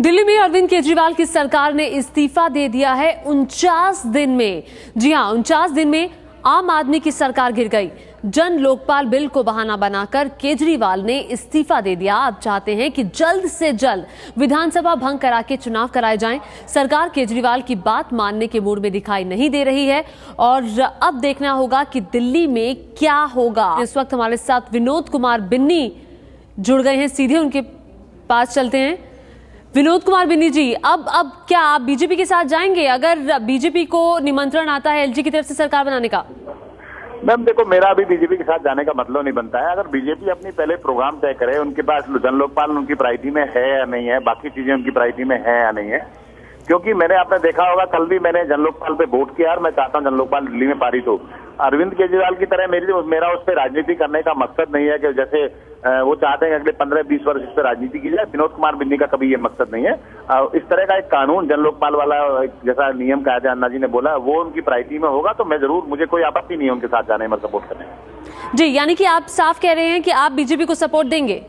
दिल्ली में अरविंद केजरीवाल की सरकार ने इस्तीफा दे दिया है 49 दिन में। जी हां, 49 दिन में आम आदमी की सरकार गिर गई। जन लोकपाल बिल को बहाना बनाकर केजरीवाल ने इस्तीफा दे दिया। अब चाहते हैं कि जल्द से जल्द विधानसभा भंग करा के चुनाव कराए जाएं। सरकार केजरीवाल की बात मानने के मूड में दिखाई नहीं दे रही है और अब देखना होगा कि दिल्ली में क्या होगा। इस वक्त हमारे साथ विनोद कुमार बिन्नी जुड़ गए हैं, सीधे उनके पास चलते हैं। विनोद कुमार बिन्नी जी, अब क्या आप बीजेपी के साथ जाएंगे अगर बीजेपी को निमंत्रण आता है एलजी की तरफ से सरकार बनाने का? मैम देखो, मेरा अभी बीजेपी के साथ जाने का मतलब नहीं बनता है। अगर बीजेपी अपनी पहले प्रोग्राम तय करे, उनके पास जन लोकपाल उनकी प्रायोरिटी में है या नहीं है, बाकी चीजें उनकी प्रायोरिटी में है या नहीं है। क्योंकि मैंने आपने देखा होगा, कल भी मैंने जन लोकपाल पे वोट किया और मैं चाहता हूँ जन लोकपाल दिल्ली में पारित हो। अरविंद केजरीवाल की तरह मेरा उस पर राजनीति करने का मकसद नहीं है कि जैसे वो चाहते हैं अगले 15-20 वर्ष इस पर राजनीति की जाए। विनोद कुमार बिन्नी का कभी ये मकसद नहीं है। इस तरह का एक कानून जन लोकपाल वाला जैसा नियम कायद अन्ना जी ने बोला, वो उनकी प्रायोरिटी में होगा तो मैं जरूर, मुझे कोई आपत्ति नहीं है उनके साथ जाने में, सपोर्ट करने में। जी, यानी कि आप साफ कह रहे हैं कि आप बीजेपी को सपोर्ट देंगे?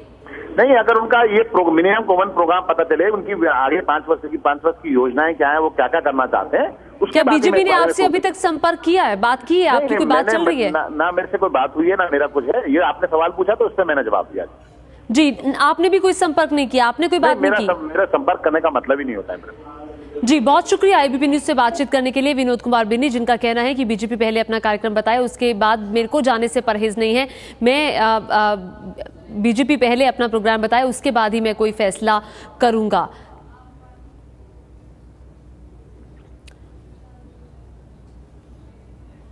नहीं, अगर उनका ये मिनिमम कॉमन प्रोग्राम पता चले, उनकी आगे 5 वर्ष की योजनाएं क्या है, वो क्या क्या करना चाहते हैं। क्या बीजेपी ने आपसे अभी तक संपर्क किया है, बात की है? आपकी कोई बात चल रही है? ना मेरे से कोई बात हुई है ना मेरा कुछ है। ये आपने सवाल पूछा तो उससे मैंने जवाब दिया। जी, आपने भी कोई संपर्क नहीं किया? आपने कोई बात नहीं की? मेरा संपर्क करने का मतलब ही नहीं होता है। जी, बहुत शुक्रिया एबीपी न्यूज से बातचीत करने के लिए विनोद कुमार बिन्नी, जिनका कहना है कि बीजेपी पहले अपना कार्यक्रम बताए, उसके बाद मेरे को जाने से परहेज नहीं है। बीजेपी पहले अपना प्रोग्राम बताए, उसके बाद ही मैं कोई फैसला करूंगा।